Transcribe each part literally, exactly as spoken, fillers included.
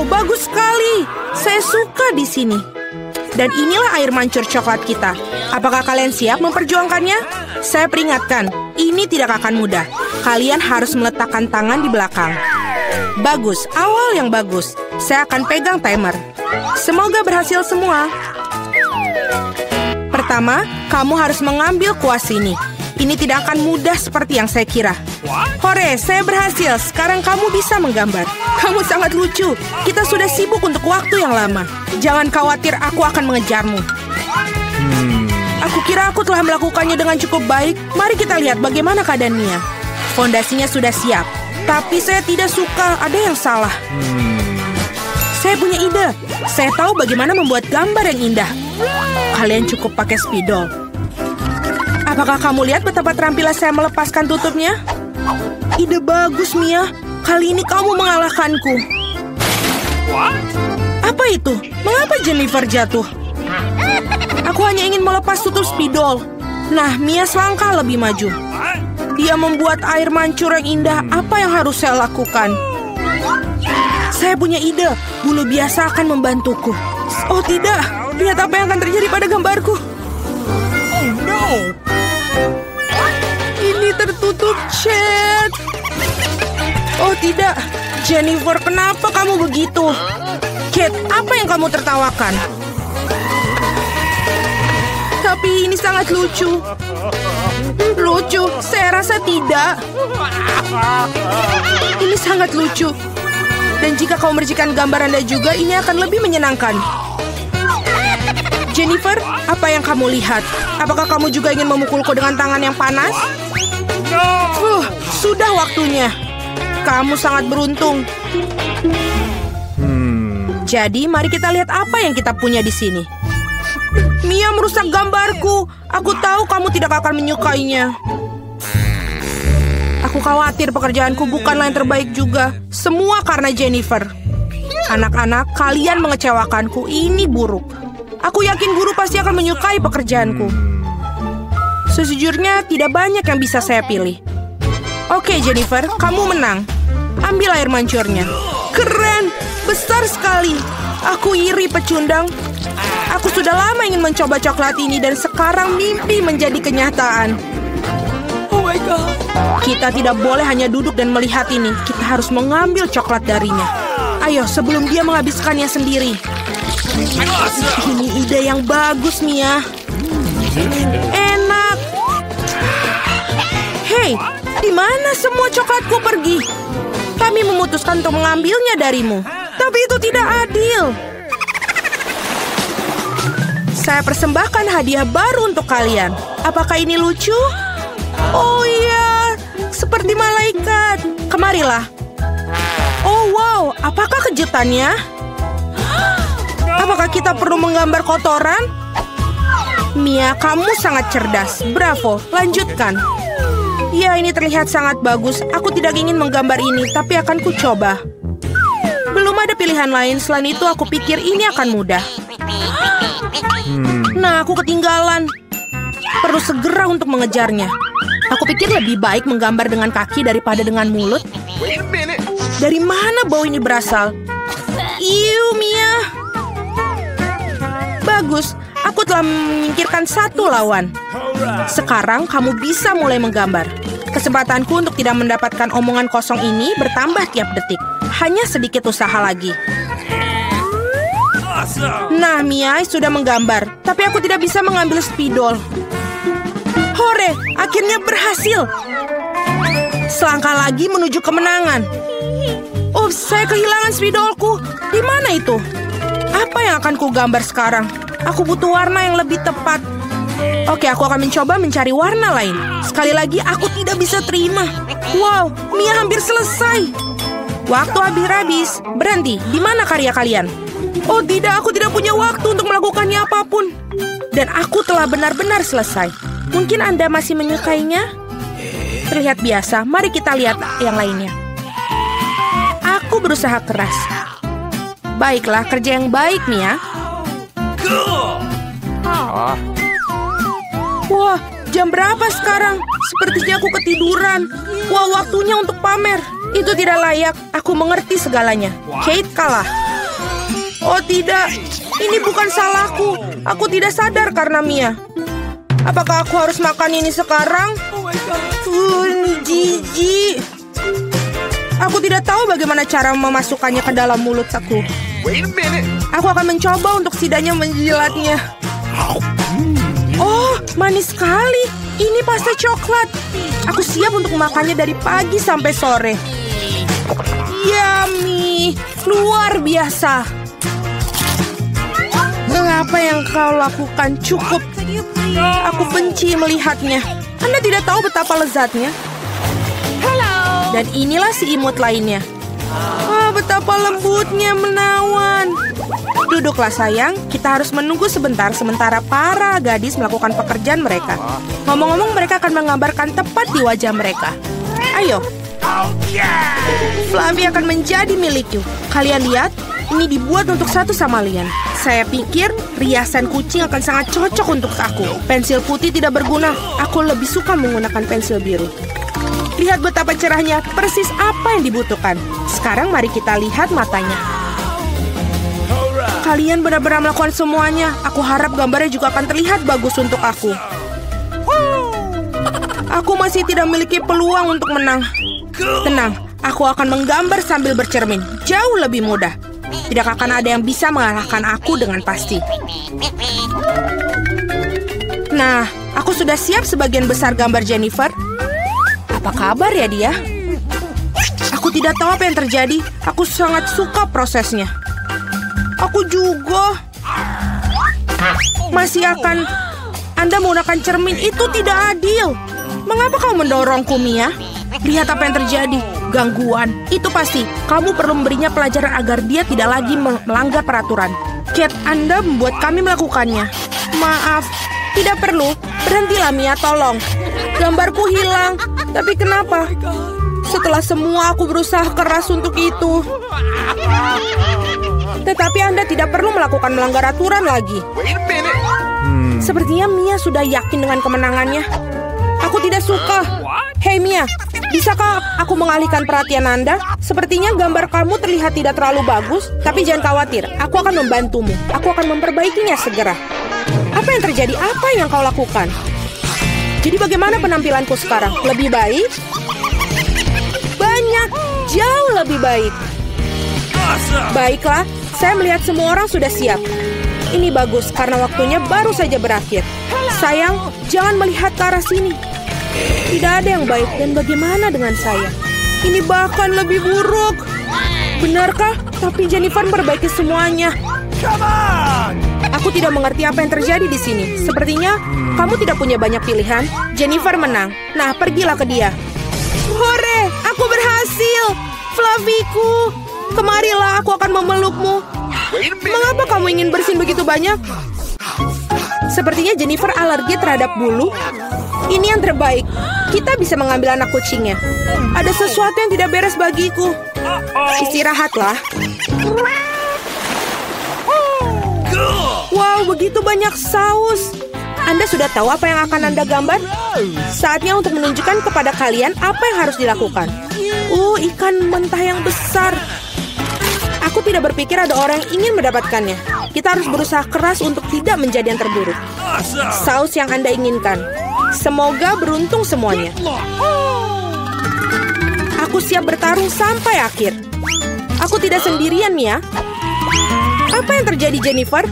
Wow, bagus sekali. Saya suka di sini. Dan inilah air mancur coklat kita. Apakah kalian siap memperjuangkannya? Saya peringatkan, ini tidak akan mudah. Kalian harus meletakkan tangan di belakang. Bagus, awal yang bagus. Saya akan pegang timer. Semoga berhasil semua. Pertama, kamu harus mengambil kuas ini. Ini tidak akan mudah seperti yang saya kira. Hore, saya berhasil. Sekarang kamu bisa menggambar. Kamu sangat lucu. Kita sudah sibuk untuk waktu yang lama. Jangan khawatir, aku akan mengejarmu. Hmm. Aku kira aku telah melakukannya dengan cukup baik. Mari kita lihat bagaimana keadaannya. Fondasinya sudah siap. Tapi saya tidak suka. Ada yang salah. Hmm. Saya punya ide. Saya tahu bagaimana membuat gambar yang indah. Kalian cukup pakai spidol. Apakah kamu lihat betapa terampilan saya melepaskan tutupnya? Ide bagus, Mia. Kali ini kamu mengalahkanku. What? Apa itu? Mengapa Jennifer jatuh? Aku hanya ingin melepas tutup spidol. Nah, Mia selangkah lebih maju. Dia membuat air mancur yang indah. Apa yang harus saya lakukan? Saya punya ide. Bulu biasa akan membantuku. Oh, tidak. Lihat apa yang akan terjadi pada gambarku. Oh, no. Ini tertutup chat. Oh tidak, Jennifer, kenapa kamu begitu? Kate, apa yang kamu tertawakan? Tapi ini sangat lucu. Lucu, saya rasa tidak. Ini sangat lucu. Dan jika kamu mercikan gambar Anda juga, ini akan lebih menyenangkan. Jennifer, apa yang kamu lihat? Apakah kamu juga ingin memukulku dengan tangan yang panas? Uh, sudah waktunya. Kamu sangat beruntung. Hmm. Jadi, mari kita lihat apa yang kita punya di sini. Mia merusak gambarku. Aku tahu kamu tidak akan menyukainya. Aku khawatir pekerjaanku bukanlah yang terbaik juga. Semua karena Jennifer. Anak-anak, kalian mengecewakanku. Ini buruk. Aku yakin guru pasti akan menyukai pekerjaanku. Sejujurnya, tidak banyak yang bisa saya pilih. Oke, Jennifer, kamu menang. Ambil air mancurnya. Keren! Besar sekali! Aku iri, pecundang. Aku sudah lama ingin mencoba coklat ini dan sekarang mimpi menjadi kenyataan. Oh my God. Kita tidak boleh hanya duduk dan melihat ini. Kita harus mengambil coklat darinya. Ayo, sebelum dia menghabiskannya sendiri. Ini ide yang bagus, Mia. Enak. Hei, di mana semua coklatku pergi? Kami memutuskan untuk mengambilnya darimu. Tapi itu tidak adil. Saya persembahkan hadiah baru untuk kalian. Apakah ini lucu? Oh iya, seperti malaikat. Kemarilah. Oh wow, apakah kejutannya? Apakah kita perlu menggambar kotoran? Mia, kamu sangat cerdas. Bravo, lanjutkan. Ya, ini terlihat sangat bagus. Aku tidak ingin menggambar ini, tapi akan kucoba. Belum ada pilihan lain. Selain itu, aku pikir ini akan mudah. Hmm. Nah, aku ketinggalan. Perlu segera untuk mengejarnya. Aku pikir lebih baik menggambar dengan kaki daripada dengan mulut. Dari mana bau ini berasal? Iu, Mia. Bagus, aku telah menyingkirkan satu lawan. Sekarang kamu bisa mulai menggambar. Kesempatanku untuk tidak mendapatkan omongan kosong ini bertambah tiap detik. Hanya sedikit usaha lagi. Nah, Mia sudah menggambar, tapi aku tidak bisa mengambil spidol. Hore, akhirnya berhasil. Selangkah lagi menuju kemenangan. Oh, saya kehilangan spidolku. Di mana itu? Apa yang akan ku gambar sekarang? Aku butuh warna yang lebih tepat. Oke, aku akan mencoba mencari warna lain. Sekali lagi, aku tidak bisa terima. Wow, Mia hampir selesai. Waktu habis-habis. Berhenti, di mana karya kalian? Oh tidak, aku tidak punya waktu untuk melakukannya apapun. Dan aku telah benar-benar selesai. Mungkin Anda masih menyukainya? Terlihat biasa, mari kita lihat yang lainnya. Aku berusaha keras. Baiklah, kerja yang baik, Mia. Wah, jam berapa sekarang? Sepertinya aku ketiduran. Wah, waktunya untuk pamer. Itu tidak layak. Aku mengerti segalanya. Kate kalah. Oh tidak, ini bukan salahku. Aku tidak sadar karena Mia. Apakah aku harus makan ini sekarang? Uh, jijik. Aku tidak tahu bagaimana cara memasukkannya ke dalam mulut aku. Aku akan mencoba untuk setidaknya menjilatnya. Oh, manis sekali. Ini pasta coklat. Aku siap untuk makannya dari pagi sampai sore. Yummy, luar biasa. Mengapa yang kau lakukan cukup? Aku benci melihatnya. Anda tidak tahu betapa lezatnya. Dan inilah si imut lainnya. Ah, betapa lembutnya menawan. Duduklah sayang, kita harus menunggu sebentar sementara para gadis melakukan pekerjaan mereka. Ngomong-ngomong, mereka akan menggambarkan tepat di wajah mereka. Ayo. Fluffy akan menjadi milikku. Kalian lihat, ini dibuat untuk satu sama Lian. Saya pikir riasan kucing akan sangat cocok untuk aku. Pensil putih tidak berguna. Aku lebih suka menggunakan pensil biru. Lihat betapa cerahnya, persis apa yang dibutuhkan. Sekarang mari kita lihat matanya. Kalian benar-benar melakukan semuanya. Aku harap gambarnya juga akan terlihat bagus untuk aku. Aku masih tidak memiliki peluang untuk menang. Tenang, aku akan menggambar sambil bercermin. Jauh lebih mudah. Tidak akan ada yang bisa mengalahkan aku dengan pasti. Nah, aku sudah siap sebagian besar gambar Jennifer. Apa kabar ya dia? Aku tidak tahu apa yang terjadi. Aku sangat suka prosesnya. Aku juga. Masih akan... Anda menggunakan cermin itu tidak adil. Mengapa kau mendorongku, Mia? Lihat apa yang terjadi. Gangguan. Itu pasti. Kamu perlu memberinya pelajaran agar dia tidak lagi melanggar peraturan. Cat, Anda membuat kami melakukannya. Maaf, tidak perlu. Berhentilah, Mia, tolong. Gambarku hilang. Tapi kenapa? Setelah semua aku berusaha keras untuk itu. Tetapi Anda tidak perlu melakukan melanggar aturan lagi. hmm. Sepertinya Mia sudah yakin dengan kemenangannya. Aku tidak suka. Hei Mia, bisakah aku mengalihkan perhatian Anda? Sepertinya gambar kamu terlihat tidak terlalu bagus. Tapi jangan khawatir, aku akan membantumu. Aku akan memperbaikinya segera. Apa yang terjadi? Apa yang kau lakukan? Jadi bagaimana penampilanku sekarang? Lebih baik? Banyak, jauh lebih baik. Baiklah, saya melihat semua orang sudah siap. Ini bagus karena waktunya baru saja berakhir. Sayang, jangan melihat ke arah sini. Tidak ada yang baik, dan bagaimana dengan saya? Ini bahkan lebih buruk. Benarkah? Tapi Jennifer perbaiki semuanya. Aku tidak mengerti apa yang terjadi di sini. Sepertinya kamu tidak punya banyak pilihan. Jennifer menang. Nah, pergilah ke dia. Hore, aku berhasil. Fluffyku, kemarilah, aku akan memelukmu. Mengapa kamu ingin bersin begitu banyak? Sepertinya Jennifer alergi terhadap bulu. Ini yang terbaik. Kita bisa mengambil anak kucingnya. Ada sesuatu yang tidak beres bagiku. Istirahatlah. Wow, begitu banyak saus. Anda sudah tahu apa yang akan Anda gambar? Saatnya untuk menunjukkan kepada kalian apa yang harus dilakukan. Uh, ikan mentah yang besar. Aku tidak berpikir ada orang yang ingin mendapatkannya. Kita harus berusaha keras untuk tidak menjadi yang terburuk. Saus yang Anda inginkan. Semoga beruntung semuanya. Aku siap bertarung sampai akhir. Aku tidak sendirian, Mia. Apa yang terjadi, Jennifer?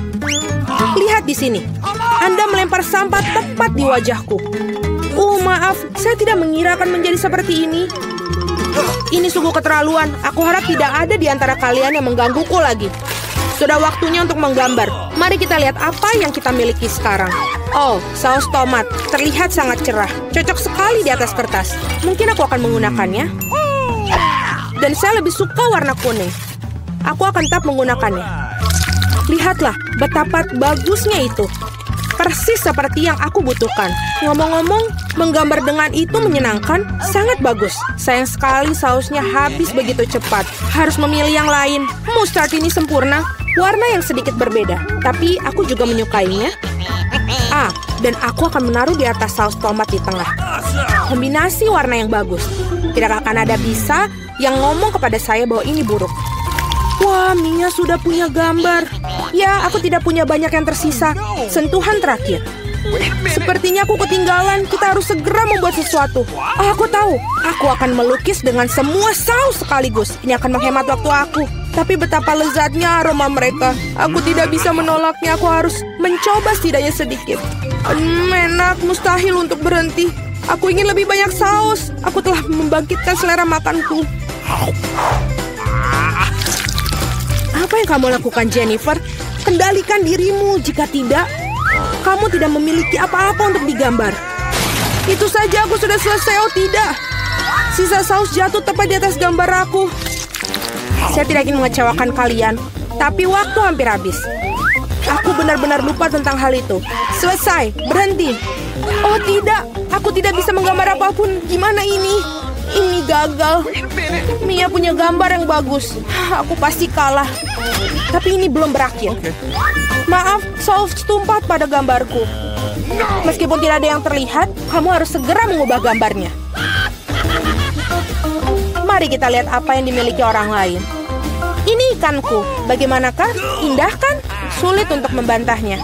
Lihat di sini. Anda melempar sampah tepat di wajahku. Oh, maaf. Saya tidak mengira akan menjadi seperti ini. Ini sungguh keterlaluan. Aku harap tidak ada di antara kalian yang menggangguku lagi. Sudah waktunya untuk menggambar. Mari kita lihat apa yang kita miliki sekarang. Oh, saus tomat. Terlihat sangat cerah. Cocok sekali di atas kertas. Mungkin aku akan menggunakannya. Dan saya lebih suka warna kuning. Aku akan tetap menggunakannya. Lihatlah betapa bagusnya itu. Persis seperti yang aku butuhkan. Ngomong-ngomong, menggambar dengan itu menyenangkan. Sangat bagus. Sayang sekali sausnya habis begitu cepat. Harus memilih yang lain. Mustard ini sempurna. Warna yang sedikit berbeda. Tapi aku juga menyukainya. Ah, dan aku akan menaruh di atas saus tomat di tengah. Kombinasi warna yang bagus. Tidak akan ada bisa yang ngomong kepada saya bahwa ini buruk. Wah, Mia sudah punya gambar. Ya, aku tidak punya banyak yang tersisa. Sentuhan terakhir. Sepertinya aku ketinggalan. Kita harus segera membuat sesuatu. Oh, aku tahu. Aku akan melukis dengan semua saus sekaligus. Ini akan menghemat waktu aku. Tapi betapa lezatnya aroma mereka. Aku tidak bisa menolaknya. Aku harus mencoba setidaknya sedikit. Hmm, enak. Mustahil untuk berhenti. Aku ingin lebih banyak saus. Aku telah membangkitkan selera makanku. Apa yang kamu lakukan, Jennifer? Kendalikan dirimu. Jika tidak, kamu tidak memiliki apa-apa untuk digambar. Itu saja, aku sudah selesai. Oh tidak, sisa saus jatuh tepat di atas gambar aku. Saya tidak ingin mengecewakan kalian, tapi waktu hampir habis. Aku benar-benar lupa tentang hal itu. Selesai, berhenti. Oh tidak, aku tidak bisa menggambar apapun. Gimana ini? Ini gagal. Mia punya gambar yang bagus. Aku pasti kalah. Tapi ini belum berakhir. Maaf, saus tumpah pada gambarku. Meskipun tidak ada yang terlihat, kamu harus segera mengubah gambarnya. Mari kita lihat apa yang dimiliki orang lain. Ini ikanku. Bagaimanakah? Indah kan? Sulit untuk membantahnya.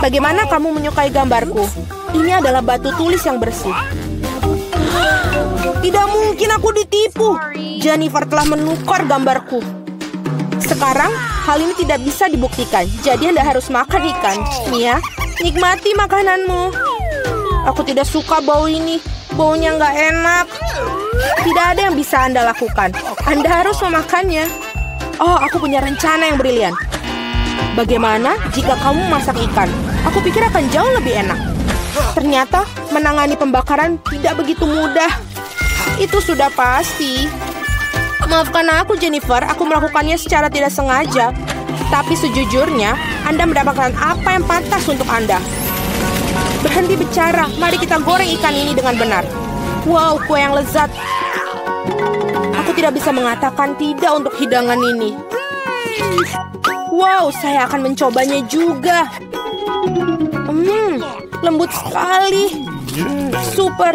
Bagaimana kamu menyukai gambarku? Ini adalah batu tulis yang bersih. Tidak mungkin aku ditipu. Jennifer telah menukar gambarku. Sekarang, hal ini tidak bisa dibuktikan, jadi Anda harus makan ikan. Mia, nikmati makananmu. Aku tidak suka bau ini. Baunya nggak enak. Tidak ada yang bisa Anda lakukan. Anda harus memakannya. Oh, aku punya rencana yang brilian. Bagaimana jika kamu masak ikan? Aku pikir akan jauh lebih enak. Ternyata, menangani pembakaran tidak begitu mudah. Itu sudah pasti. Maafkan aku, Jennifer. Aku melakukannya secara tidak sengaja. Tapi sejujurnya, Anda mendapatkan apa yang pantas untuk Anda. Berhenti bicara. Mari kita goreng ikan ini dengan benar. Wow, kue yang lezat. Aku tidak bisa mengatakan tidak untuk hidangan ini. Wow, saya akan mencobanya juga. Hmm, lembut sekali. Hmm, super.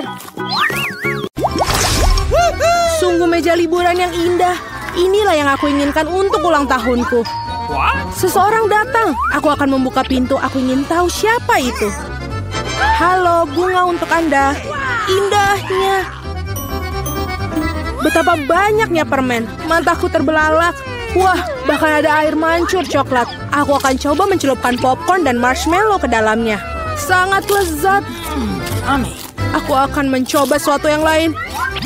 Sungguh meja liburan yang indah. Inilah yang aku inginkan untuk ulang tahunku. Seseorang datang. Aku akan membuka pintu. Aku ingin tahu siapa itu. Halo, bunga untuk Anda. Indahnya. Betapa banyaknya permen. Mataku terbelalak. Wah, bahkan ada air mancur coklat. Aku akan coba mencelupkan popcorn dan marshmallow ke dalamnya. Sangat lezat. Aku akan mencoba sesuatu yang lain.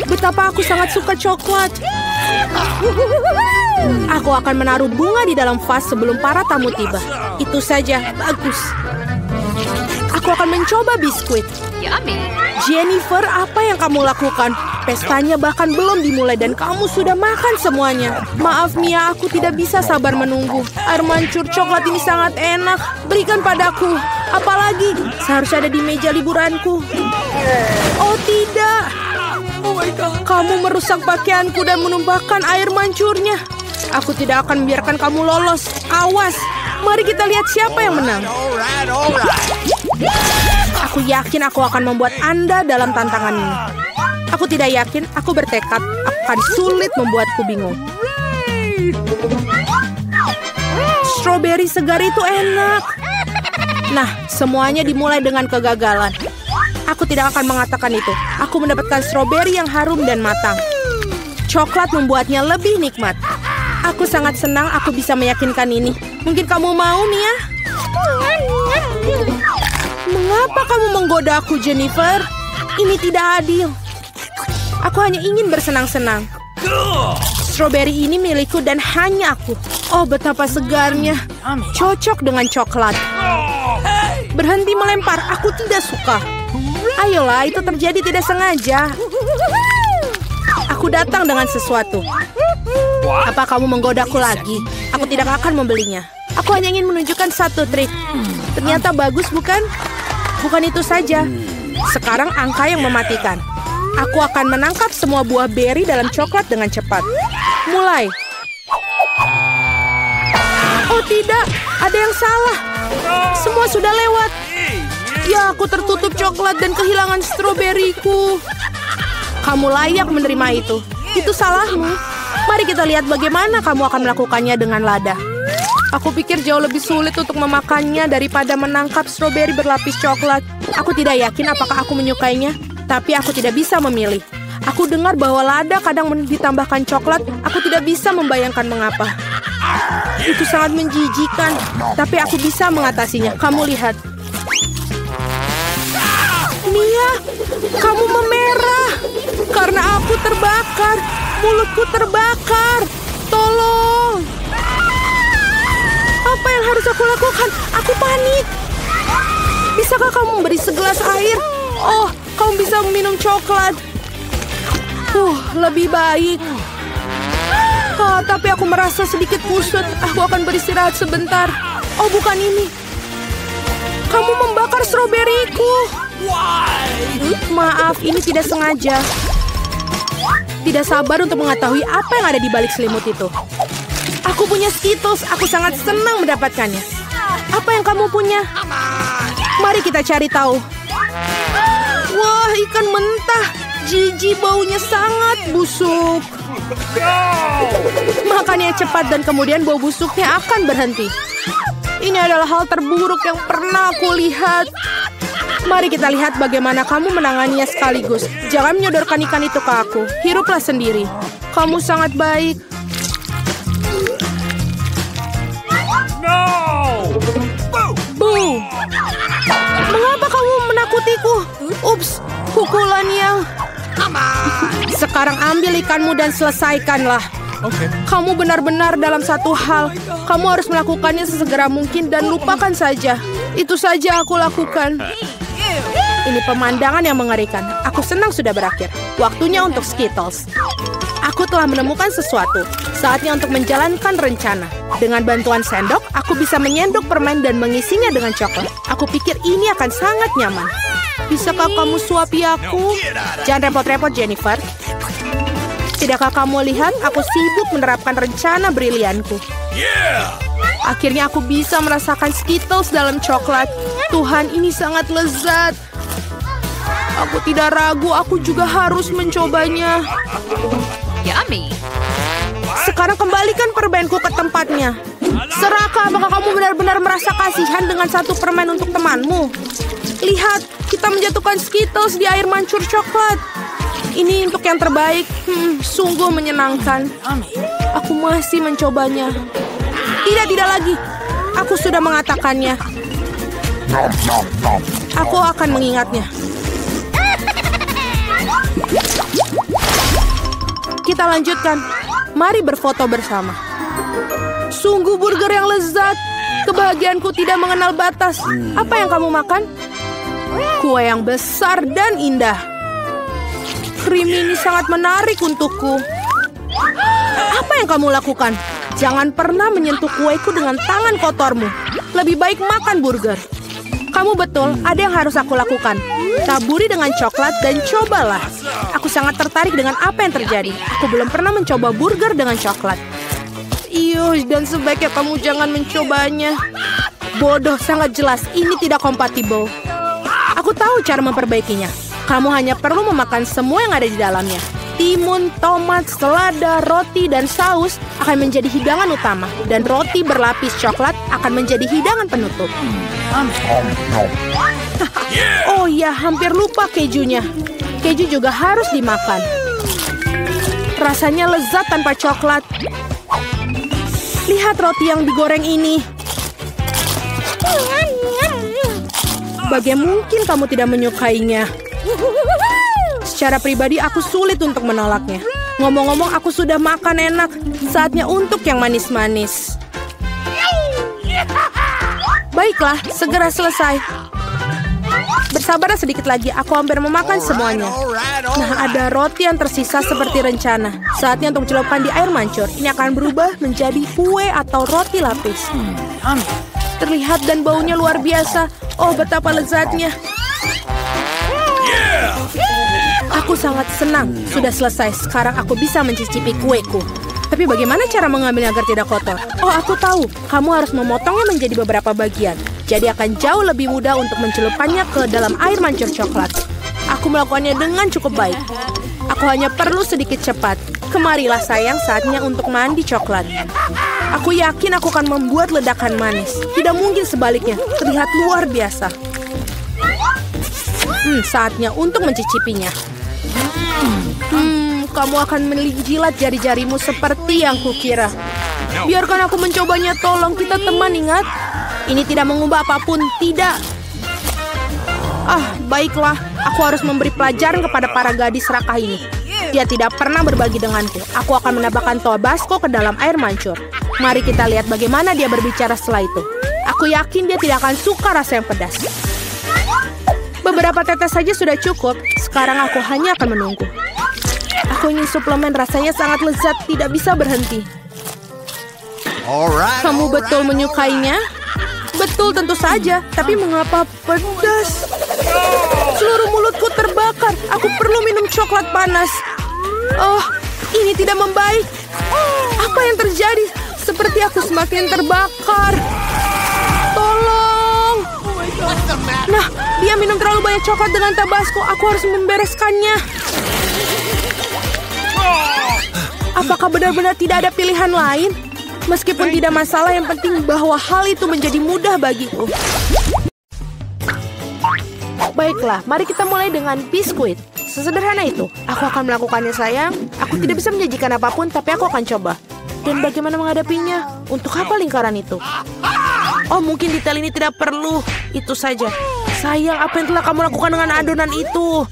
Betapa aku sangat suka coklat. Aku akan menaruh bunga di dalam vas sebelum para tamu tiba. Itu saja, bagus. Aku akan mencoba biskuit. Jennifer, apa yang kamu lakukan? Pestanya bahkan belum dimulai dan kamu sudah makan semuanya. Maaf Mia, aku tidak bisa sabar menunggu. Air mancur coklat ini sangat enak. Berikan padaku. Apalagi, seharusnya ada di meja liburanku. Oh tidak. Kamu merusak pakaianku dan menumpahkan air mancurnya. Aku tidak akan membiarkan kamu lolos. Awas, mari kita lihat siapa yang menang. Aku yakin aku akan membuat Anda dalam tantangan ini. Aku tidak yakin, aku bertekad akan sulit membuatku bingung. Strawberry segar itu enak. Nah, semuanya dimulai dengan kegagalan. Aku tidak akan mengatakan itu. Aku mendapatkan stroberi yang harum dan matang. Coklat membuatnya lebih nikmat. Aku sangat senang aku bisa meyakinkan ini. Mungkin kamu mau, Mia? Mengapa kamu menggoda aku, Jennifer? Ini tidak adil. Aku hanya ingin bersenang-senang. Stroberi ini milikku dan hanya aku. Oh, betapa segarnya. Cocok dengan coklat. Berhenti melempar. Aku tidak suka. Ayolah, itu terjadi tidak sengaja. Aku datang dengan sesuatu. Apa kamu menggodaku lagi? Aku tidak akan membelinya. Aku hanya ingin menunjukkan satu trik. Ternyata bagus, bukan? Bukan itu saja. Sekarang angka yang mematikan. Aku akan menangkap semua buah beri dalam coklat dengan cepat. Mulai. Oh tidak, ada yang salah. Semua sudah lewat. Ya, aku tertutup coklat dan kehilangan stroberiku. Kamu layak menerima itu. Itu salahmu. Mari kita lihat bagaimana kamu akan melakukannya dengan lada. Aku pikir jauh lebih sulit untuk memakannya daripada menangkap stroberi berlapis coklat. Aku tidak yakin apakah aku menyukainya, tapi aku tidak bisa memilih. Aku dengar bahwa lada kadang ditambahkan coklat, aku tidak bisa membayangkan mengapa. Itu sangat menjijikan, tapi aku bisa mengatasinya. Kamu lihat. Mia, kamu memerah karena aku terbakar. Mulutku terbakar. Tolong. Apa yang harus aku lakukan? Aku panik. Bisakah kamu memberi segelas air? Oh, kamu bisa minum coklat. Uh, lebih baik. Oh, tapi aku merasa sedikit kusut. Aku akan beristirahat sebentar. Oh, bukan ini. Kamu membakar stroberiku. Maaf, ini tidak sengaja. Tidak sabar untuk mengetahui apa yang ada di balik selimut itu. Aku punya Skittles. Aku sangat senang mendapatkannya. Apa yang kamu punya? Mari kita cari tahu. Wah, ikan mentah. Jijik, baunya sangat busuk. Makannya cepat dan kemudian bau busuknya akan berhenti. Ini adalah hal terburuk yang pernah aku lihat. Mari kita lihat bagaimana kamu menanganinya sekaligus. Jangan menyodorkan ikan itu ke aku. Hiruplah sendiri. Kamu sangat baik. No! Boom! Mengapa kamu menakutiku? Ups, pukulannya. Sekarang ambil ikanmu dan selesaikanlah. Okay. Kamu benar-benar dalam satu hal. Kamu harus melakukannya sesegera mungkin dan lupakan saja. Itu saja aku lakukan. Ini pemandangan yang mengerikan. Aku senang sudah berakhir. Waktunya untuk Skittles. Aku telah menemukan sesuatu. Saatnya untuk menjalankan rencana. Dengan bantuan sendok, aku bisa menyendok permen dan mengisinya dengan coklat. Aku pikir ini akan sangat nyaman. Bisakah kamu suapi aku? Jangan repot-repot, Jennifer. Tidakkah kamu lihat aku sibuk menerapkan rencana brilianku? Yeah! Akhirnya aku bisa merasakan Skittles dalam coklat. Tuhan, ini sangat lezat. Aku tidak ragu, aku juga harus mencobanya. Yummy. Sekarang kembalikan permenku ke tempatnya. Seraka, apakah kamu benar-benar merasa kasihan dengan satu permen untuk temanmu? Lihat, kita menjatuhkan Skittles di air mancur coklat. Ini untuk yang terbaik. Hmm, sungguh menyenangkan. Aku masih mencobanya. Tidak, tidak lagi. Aku sudah mengatakannya. Aku akan mengingatnya. Kita lanjutkan. Mari berfoto bersama. Sungguh burger yang lezat. Kebahagiaanku tidak mengenal batas. Apa yang kamu makan? Kue yang besar dan indah. Krim ini sangat menarik untukku. Apa yang kamu lakukan? Jangan pernah menyentuh kueku dengan tangan kotormu. Lebih baik makan burger. Kamu betul, ada yang harus aku lakukan. Taburi dengan coklat dan cobalah. Aku sangat tertarik dengan apa yang terjadi. Aku belum pernah mencoba burger dengan coklat. Iyo, dan sebaiknya kamu jangan mencobanya. Bodoh, sangat jelas. Ini tidak kompatibel. Aku tahu cara memperbaikinya. Kamu hanya perlu memakan semua yang ada di dalamnya. Timun, tomat, selada, roti, dan saus akan menjadi hidangan utama. Dan roti berlapis coklat akan menjadi hidangan penutup. Oh ya, hampir lupa kejunya. Keju juga harus dimakan. Rasanya lezat tanpa coklat. Lihat roti yang digoreng ini. Bagaimana mungkin kamu tidak menyukainya? Secara pribadi aku sulit untuk menolaknya. Ngomong-ngomong, aku sudah makan enak. Saatnya untuk yang manis-manis. Baiklah, segera selesai. Bersabarlah sedikit lagi, aku hampir memakan semuanya. Nah, ada roti yang tersisa seperti rencana. Saatnya untuk celupkan di air mancur. Ini akan berubah menjadi kue atau roti lapis. Terlihat dan baunya luar biasa. Oh, betapa lezatnya. Aku sangat senang. Sudah selesai. Sekarang aku bisa mencicipi kueku. Tapi bagaimana cara mengambilnya agar tidak kotor? Oh, aku tahu. Kamu harus memotongnya menjadi beberapa bagian. Jadi akan jauh lebih mudah untuk mencelupkannya ke dalam air mancur coklat. Aku melakukannya dengan cukup baik. Aku hanya perlu sedikit cepat. Kemarilah sayang, saatnya untuk mandi coklat. Aku yakin aku akan membuat ledakan manis. Tidak mungkin sebaliknya. Terlihat luar biasa. Hmm, saatnya untuk mencicipinya. Hmm, kamu akan menjilat jari-jarimu seperti yang kukira. Biarkan aku mencobanya, tolong. Kita teman, ingat. Ini tidak mengubah apapun, tidak. Ah, baiklah. Aku harus memberi pelajaran kepada para gadis serakah ini. Dia tidak pernah berbagi denganku. Aku akan menambahkan Tabasco ke dalam air mancur. Mari kita lihat bagaimana dia berbicara setelah itu. Aku yakin dia tidak akan suka rasa yang pedas. Beberapa tetes saja sudah cukup. Sekarang aku hanya akan menunggu. Aku ingin suplemen, rasanya sangat lezat, tidak bisa berhenti. Kamu betul menyukainya? Betul, tentu saja. Tapi mengapa pedas? Seluruh mulutku terbakar. Aku perlu minum coklat panas. Oh, ini tidak membaik. Apa yang terjadi? Seperti aku semakin terbakar. Tolong. Nah, dia minum terlalu banyak coklat dengan Tabasco. Aku harus membereskannya. Apakah benar-benar tidak ada pilihan lain? Meskipun tidak masalah, yang penting bahwa hal itu menjadi mudah bagiku. Baiklah, mari kita mulai dengan biskuit. Sesederhana itu. Aku akan melakukannya, sayang. Aku tidak bisa menjanjikan apapun, tapi aku akan coba. Dan bagaimana menghadapinya? Untuk apa lingkaran itu? Oh, mungkin detail ini tidak perlu. Itu saja. Sayang, apa yang telah kamu lakukan dengan adonan itu?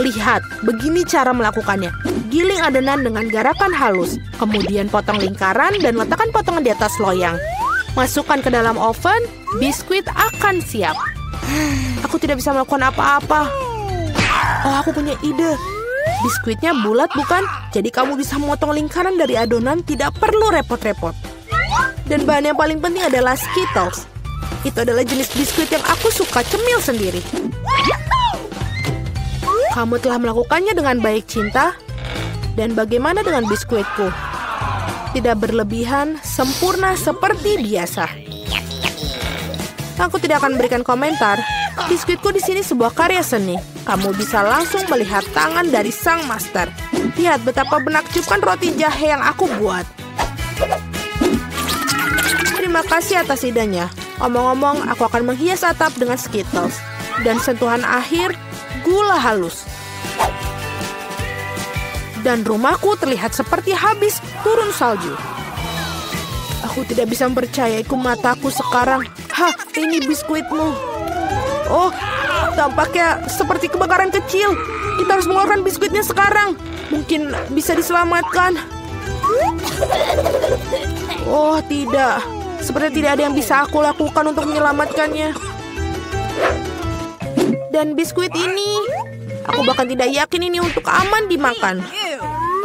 Lihat, begini cara melakukannya. Giling adonan dengan garakan halus. Kemudian potong lingkaran dan letakkan potongan di atas loyang. Masukkan ke dalam oven, biskuit akan siap. Aku tidak bisa melakukan apa-apa. Oh, aku punya ide. Biskuitnya bulat, bukan? Jadi kamu bisa memotong lingkaran dari adonan, tidak perlu repot-repot. Dan bahan yang paling penting adalah Skittles. Itu adalah jenis biskuit yang aku suka cemil sendiri. Kamu telah melakukannya dengan baik, cinta. Dan bagaimana dengan biskuitku? Tidak berlebihan, sempurna seperti biasa. Aku tidak akan berikan komentar. Biskuitku di sini sebuah karya seni. Kamu bisa langsung melihat tangan dari sang master. Lihat betapa menakjubkan roti jahe yang aku buat. Terima kasih atas idenya. Omong-omong, aku akan menghias atap dengan Skittles. Dan sentuhan akhir, gula halus. Dan rumahku terlihat seperti habis turun salju. Aku tidak bisa mempercayai mataku sekarang. Hah, ini biskuitmu. Oh, tampaknya seperti kebakaran kecil. Kita harus mengeluarkan biskuitnya sekarang. Mungkin bisa diselamatkan. Oh, tidak. Sepertinya tidak ada yang bisa aku lakukan untuk menyelamatkannya. Dan biskuit ini, aku bahkan tidak yakin ini untuk aman dimakan.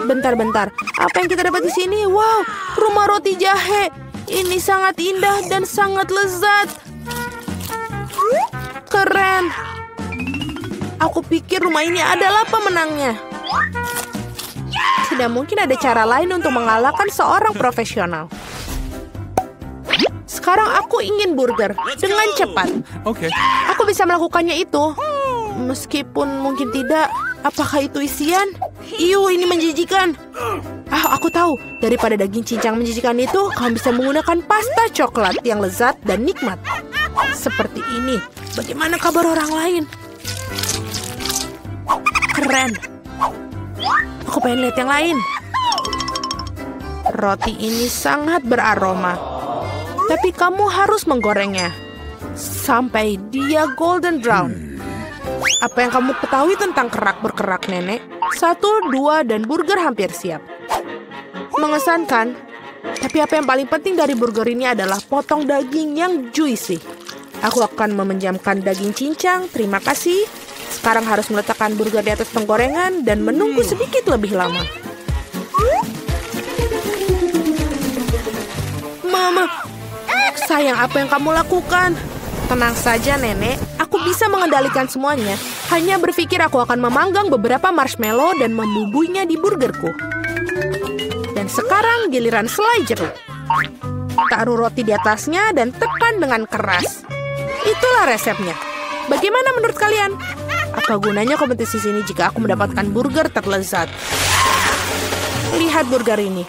Bentar-bentar, apa yang kita dapat di sini? Wow, rumah roti jahe. Ini sangat indah dan sangat lezat. Keren. Aku pikir rumah ini adalah pemenangnya. Tidak mungkin ada cara lain untuk mengalahkan seorang profesional. Sekarang aku ingin burger dengan cepat. Oke. Aku bisa melakukannya itu. Meskipun mungkin tidak. Apakah itu isian? Iu, ini menjijikan. Ah, aku tahu. Daripada daging cincang menjijikan itu, kamu bisa menggunakan pasta coklat yang lezat dan nikmat. Seperti ini. Bagaimana kabar orang lain? Keren. Aku pengen lihat yang lain. Roti ini sangat beraroma. Tapi kamu harus menggorengnya. Sampai dia golden brown. Apa yang kamu ketahui tentang kerak berkerak, nenek? Satu, dua, dan burger hampir siap. Mengesankan. Tapi apa yang paling penting dari burger ini adalah potong daging yang juicy. Aku akan meminjamkan daging cincang, terima kasih. Sekarang harus meletakkan burger di atas penggorengan dan menunggu sedikit lebih lama. Mama, sayang, apa yang kamu lakukan? Tenang saja, nenek. Aku bisa mengendalikan semuanya. Hanya berpikir aku akan memanggang beberapa marshmallow dan membubuinya di burgerku. Dan sekarang giliran selai jeruk. Taruh roti di atasnya dan tekan dengan keras. Itulah resepnya. Bagaimana menurut kalian? Apa gunanya kompetisi sini jika aku mendapatkan burger terlezat? Lihat burger ini.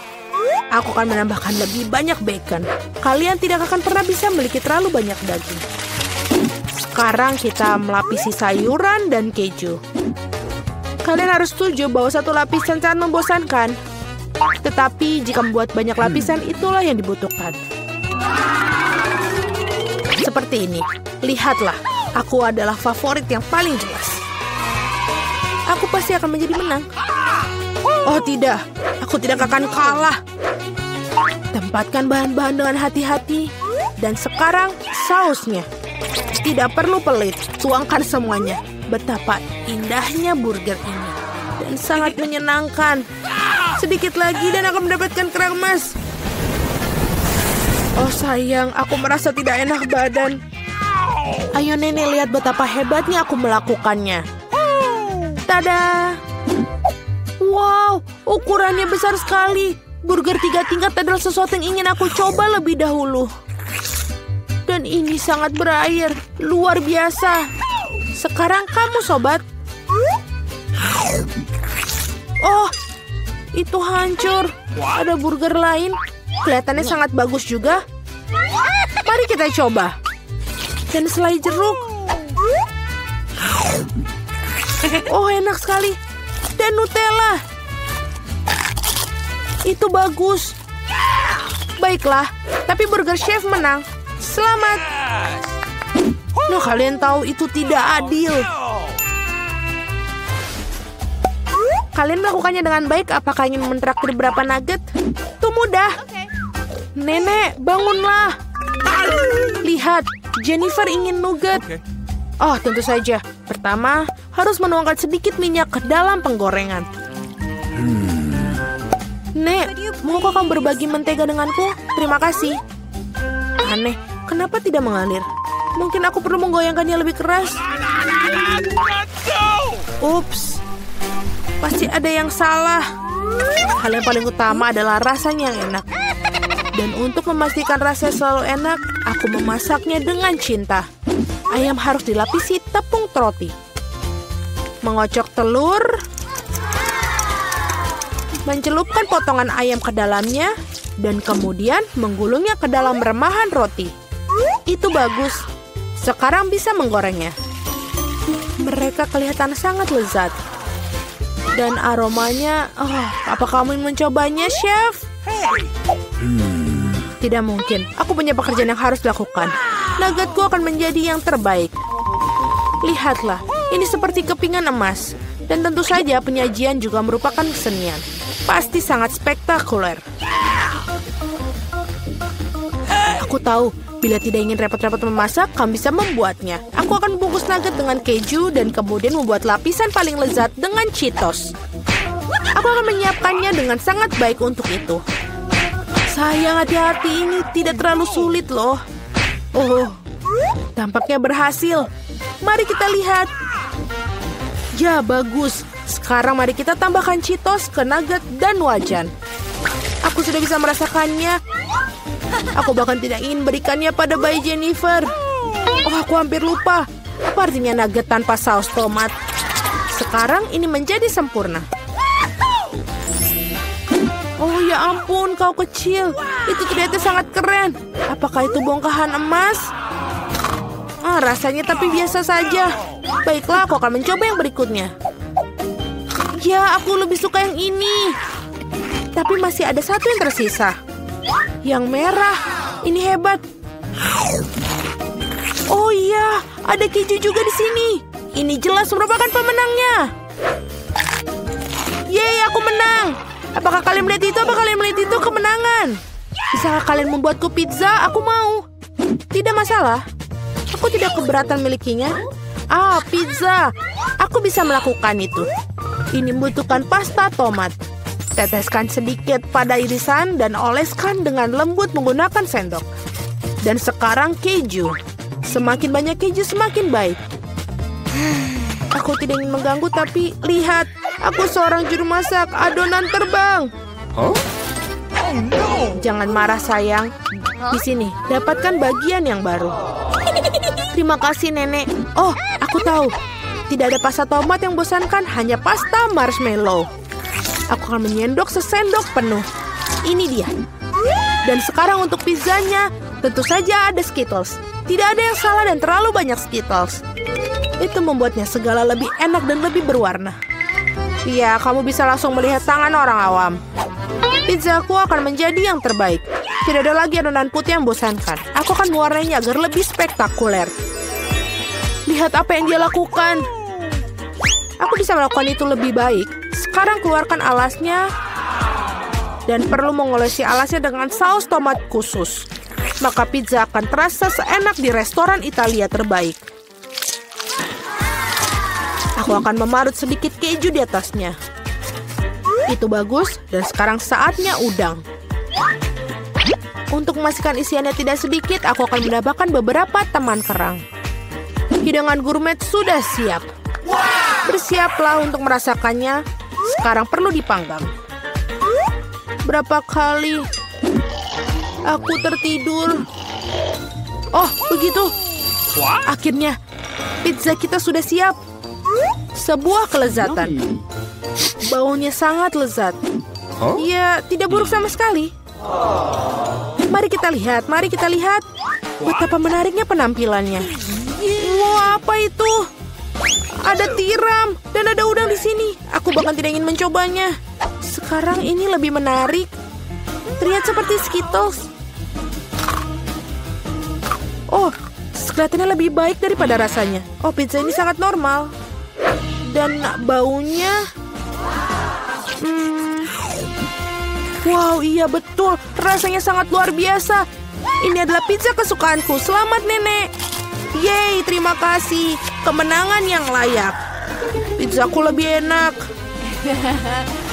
Aku akan menambahkan lebih banyak bacon. Kalian tidak akan pernah bisa memiliki terlalu banyak daging. Sekarang kita melapisi sayuran dan keju. Kalian harus setuju bahwa satu lapisan sangat membosankan. Tetapi jika membuat banyak lapisan, itulah yang dibutuhkan. Seperti ini. Lihatlah, aku adalah favorit yang paling jelas. Aku pasti akan menjadi menang. Oh tidak, aku tidak akan kalah. Tempatkan bahan-bahan dengan hati-hati. Dan sekarang, sausnya. Tidak perlu pelit, tuangkan semuanya. Betapa indahnya burger ini. Dan sangat menyenangkan. Sedikit lagi dan aku mendapatkan kerang emas. Oh sayang, aku merasa tidak enak badan. Ayo nenek, lihat betapa hebatnya aku melakukannya. Tada! Wow, ukurannya besar sekali. Burger tiga tingkat adalah sesuatu yang ingin aku coba lebih dahulu. Dan ini sangat berair, luar biasa. Sekarang kamu, sobat. Oh, itu hancur. Ada burger lain. Kelihatannya sangat bagus juga. Mari kita coba. Dan selai jeruk. Oh, enak sekali. Dan Nutella. Itu bagus. Baiklah, tapi burger chef menang. Selamat. Nah, kalian tahu itu tidak adil. Kalian melakukannya dengan baik. Apakah ingin mentraktir berapa nugget? Itu mudah. Nenek, bangunlah. Lihat, Jennifer ingin nugget. Oh, tentu saja. Pertama, harus menuangkan sedikit minyak ke dalam penggorengan. Nek, mau kau berbagi mentega denganku? Terima kasih. Aneh, kenapa tidak mengalir? Mungkin aku perlu menggoyangkannya lebih keras. Ups. Pasti ada yang salah. Hal yang paling utama adalah rasanya yang enak. Dan untuk memastikan rasanya selalu enak, aku memasaknya dengan cinta. Ayam harus dilapisi tepung roti. Mengocok telur. Mencelupkan potongan ayam ke dalamnya. Dan kemudian menggulungnya ke dalam remahan roti. Itu bagus. Sekarang bisa menggorengnya. Mereka kelihatan sangat lezat. Dan aromanya, oh, apa kamu mencobanya, Chef? Hmm. Tidak mungkin. Aku punya pekerjaan yang harus dilakukan. Nuggetku akan menjadi yang terbaik. Lihatlah, ini seperti kepingan emas. Dan tentu saja penyajian juga merupakan kesenian. Pasti sangat spektakuler. Aku tahu, bila tidak ingin repot-repot memasak, kamu bisa membuatnya. Aku akan bungkus nugget dengan keju dan kemudian membuat lapisan paling lezat dengan Cheetos. Aku akan menyiapkannya dengan sangat baik untuk itu. Sayang, hati-hati, ini tidak terlalu sulit loh. Oh, tampaknya berhasil. Mari kita lihat. Ya, bagus. Sekarang mari kita tambahkan Cheetos ke nugget dan wajan. Aku sudah bisa merasakannya. Aku bahkan tidak ingin berikannya pada bayi Jennifer. Oh, aku hampir lupa. Apa artinya nugget tanpa saus tomat? Sekarang ini menjadi sempurna. Oh ya ampun, kau kecil. Itu ternyata sangat keren. Apakah itu bongkahan emas? Ah, rasanya tapi biasa saja. Baiklah, aku akan mencoba yang berikutnya. Ya, aku lebih suka yang ini. Tapi masih ada satu yang tersisa. Yang merah. Ini hebat. Oh iya, ada keju juga di sini. Ini jelas merupakan pemenangnya. Yeay, aku menang. Apakah kalian melihat itu? Apa kalian melihat itu? Kemenangan. Bisakah kalian membuatku pizza? Aku mau. Tidak masalah. Aku tidak keberatan milikinya. Ah, pizza. Aku bisa melakukan itu. Ini membutuhkan pasta tomat. Teteskan sedikit pada irisan dan oleskan dengan lembut menggunakan sendok. Dan sekarang keju. Semakin banyak keju, semakin baik. Aku tidak ingin mengganggu, tapi lihat. Aku seorang juru masak, adonan terbang. Huh? Oh, no. Jangan marah sayang. Di sini, dapatkan bagian yang baru. Terima kasih nenek. Oh, aku tahu. Tidak ada pasta tomat yang bosankan, hanya pasta marshmallow. Aku akan menyendok sesendok penuh. Ini dia. Dan sekarang untuk pizzanya, tentu saja ada Skittles. Tidak ada yang salah dan terlalu banyak Skittles. Itu membuatnya segala lebih enak dan lebih berwarna. Ya, kamu bisa langsung melihat tangan orang awam. Pizzaku akan menjadi yang terbaik. Tidak ada lagi adonan putih yang bosankan. Aku akan mewarnainya agar lebih spektakuler. Lihat apa yang dia lakukan. Aku bisa melakukan itu lebih baik. Sekarang keluarkan alasnya. Dan perlu mengolesi alasnya dengan saus tomat khusus. Maka pizza akan terasa seenak di restoran Italia terbaik. Aku akan memarut sedikit keju di atasnya. Itu bagus, dan sekarang saatnya udang. Untuk memastikan isiannya tidak sedikit, aku akan menambahkan beberapa teman kerang. Hidangan gourmet sudah siap. Bersiaplah untuk merasakannya. Sekarang perlu dipanggang. Berapa kali aku tertidur. Oh, begitu. Akhirnya, pizza kita sudah siap. Sebuah kelezatan. Baunya sangat lezat. Huh? Ya, tidak buruk sama sekali. Mari kita lihat, mari kita lihat. Betapa menariknya penampilannya. Wah, apa itu? Ada tiram dan ada udang di sini. Aku bahkan tidak ingin mencobanya. Sekarang ini lebih menarik. Terlihat seperti Skittles. Oh, kelihatannya lebih baik daripada rasanya. Oh, pizza ini sangat normal. Dan baunya... Hmm. Wow, iya betul. Rasanya sangat luar biasa. Ini adalah pizza kesukaanku. Selamat, Nenek. Yeay, terima kasih. Kemenangan yang layak. Pizzaku lebih enak.